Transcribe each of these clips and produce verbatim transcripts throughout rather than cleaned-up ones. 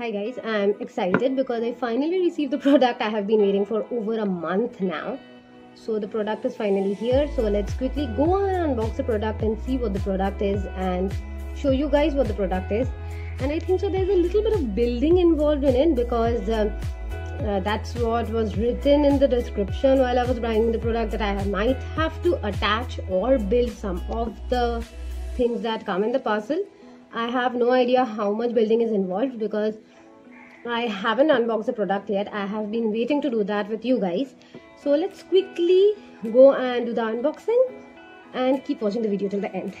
Hi guys, I'm excited because I finally received the product I have been waiting for over a month now. So the product is finally here, so let's quickly go and unbox the product and see what the product is and show you guys what the product is. And I think so there's a little bit of building involved in it because um, uh, that's what was written in the description while I was buying the product, that I might have to attach or build some of the things that come in the parcel. I have no idea how much building is involved because I haven't unboxed the product yet. I have been waiting to do that with you guys. So let's quickly go and do the unboxing and keep watching the video till the end.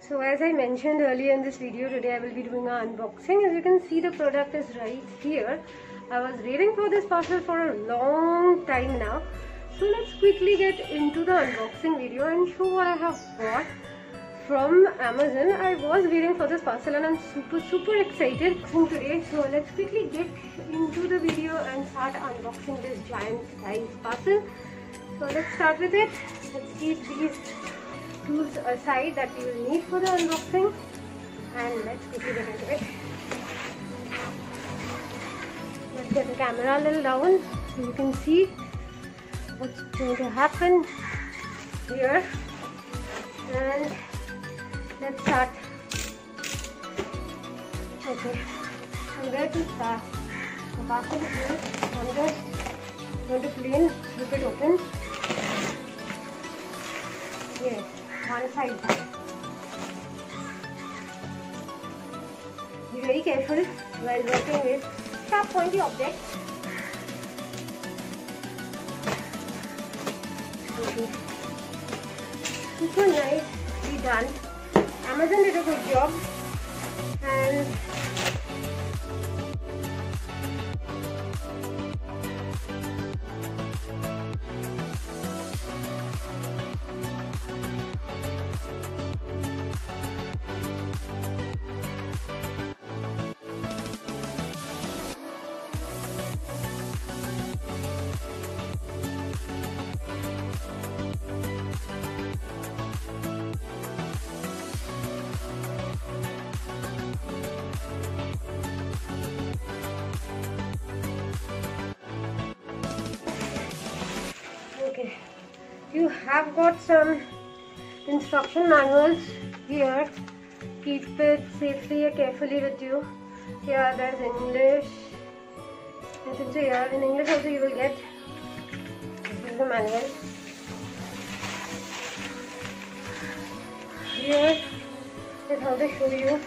So as I mentioned earlier in this video, today I will be doing an unboxing. As you can see, the product is right here. I was waiting for this parcel for a long time now. So let's quickly get into the unboxing video and show what I have bought from Amazon. I was waiting for this parcel and I'm super super excited for today. So let's quickly get into the video and start unboxing this giant size parcel. So let's start with it. Let's keep these tools aside that we will need for the unboxing and let's quickly get into it. Let's get the camera a little down so you can see what's going to happen here, and let's start. Okay, I'm going to start. The parcel is here. I'm just going to plain flip it open. Yes, one side. Be very careful while working with sharp pointy objects. Super nicely done. Amazon did a good job, and you have got some instruction manuals here. Keep it safely and carefully with you. Here there's English. You can see here in English also you will get the manual. Here is how they show you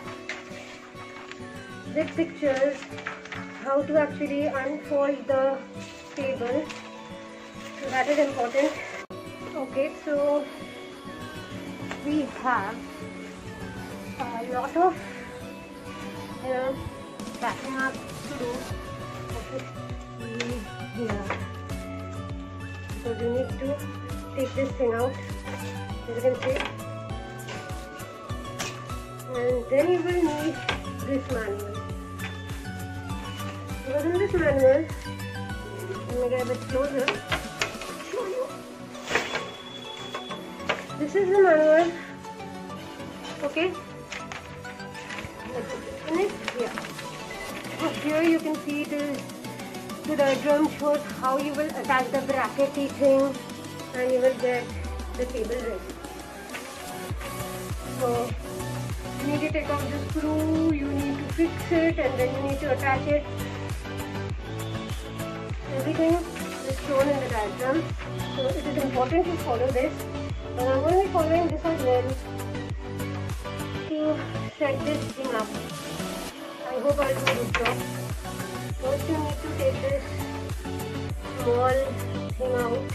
with pictures how to actually unfold the table. So that is important. Okay, so we have a lot of you know, packing up to do. Okay, here. So we need to take this thing out, as you can see. And then you will need this manual. Because in this manual, let me get a bit closer. This is the manual. Okay. Let's open it. Yeah. So here you can see it is, the diagram shows how you will attach the brackety thing and you will get the table ready. So you need to take out the screw, you need to fix it, and then you need to attach it. Everything is shown in the diagram. So it is important to follow this. And I'm going to be following this as well to set this thing up. I hope I'll do a good job. First you need to take this small thing out.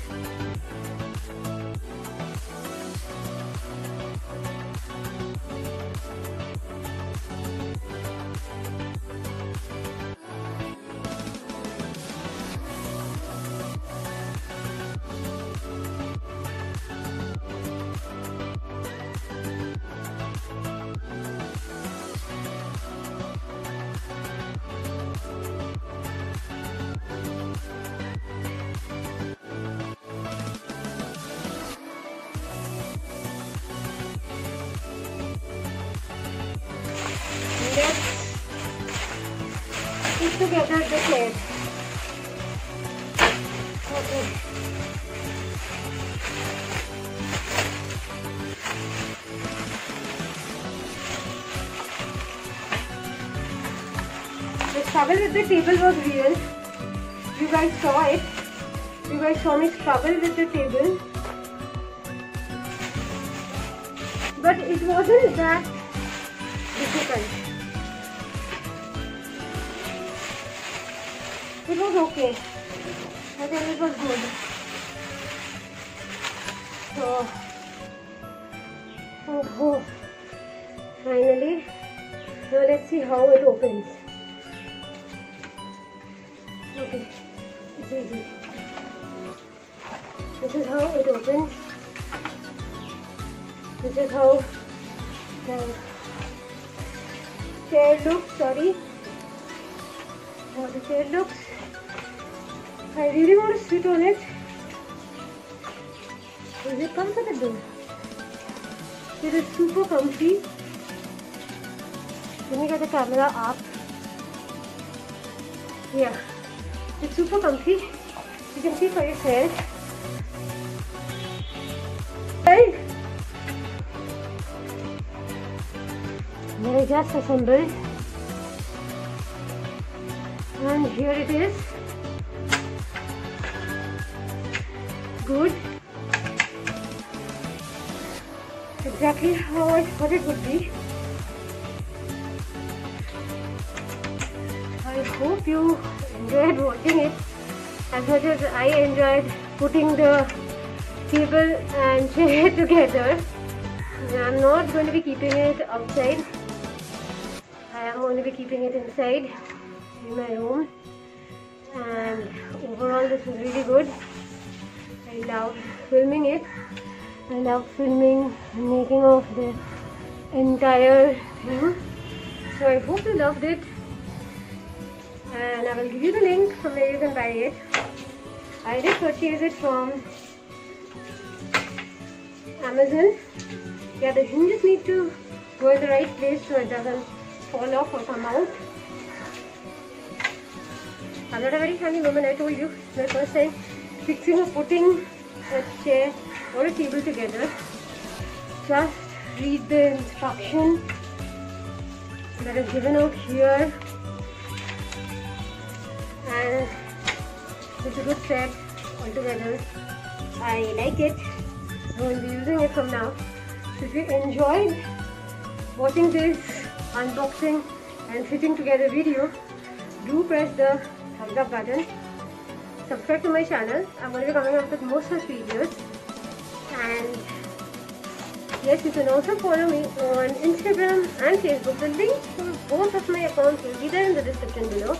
together the head. Okay. The struggle with the table was real. You guys saw it. You guys saw me struggle with the table. But it wasn't that difficult. It was okay. I think it was good. So, oh, oh. Finally, now let's see how it opens. Okay, it's easy. This is how it opens. This is how the chair looks. Sorry, how the chair looks. I really want to sit on it. Is it comfortable? It is super comfy. Let me get the camera up. Yeah, it's super comfy. You can see for yourself. Right? I just assembled, and here it is. Good, exactly how I thought it would be. I hope you enjoyed watching it as much as I enjoyed putting the table and chair together. I'm not going to be keeping it outside. I am going to be keeping it inside in my room, and overall this was really good. I love filming it. I love filming and making of the entire thing. So I hope you loved it, and I will give you the link from where you can buy it. I did purchase it from Amazon. Yeah, the hinges need to go in the right place so it doesn't fall off or come out. I'm not a very handy woman, I told you. It's my first time fixing or putting a chair or a table together. Just read the instruction that is given out here, and it's a good set altogether. I like it. I'm going to be using it from now. So if you enjoyed watching this unboxing and fitting together video, do press the thumbs up button. Subscribe to my channel. I'm going to be coming up with more such videos. And yes, you can also follow me on Instagram and Facebook. The links to both of my accounts will be there in the description below.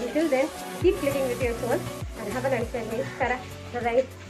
Until then, keep clicking with your phone and have a nice day. Tara, bye.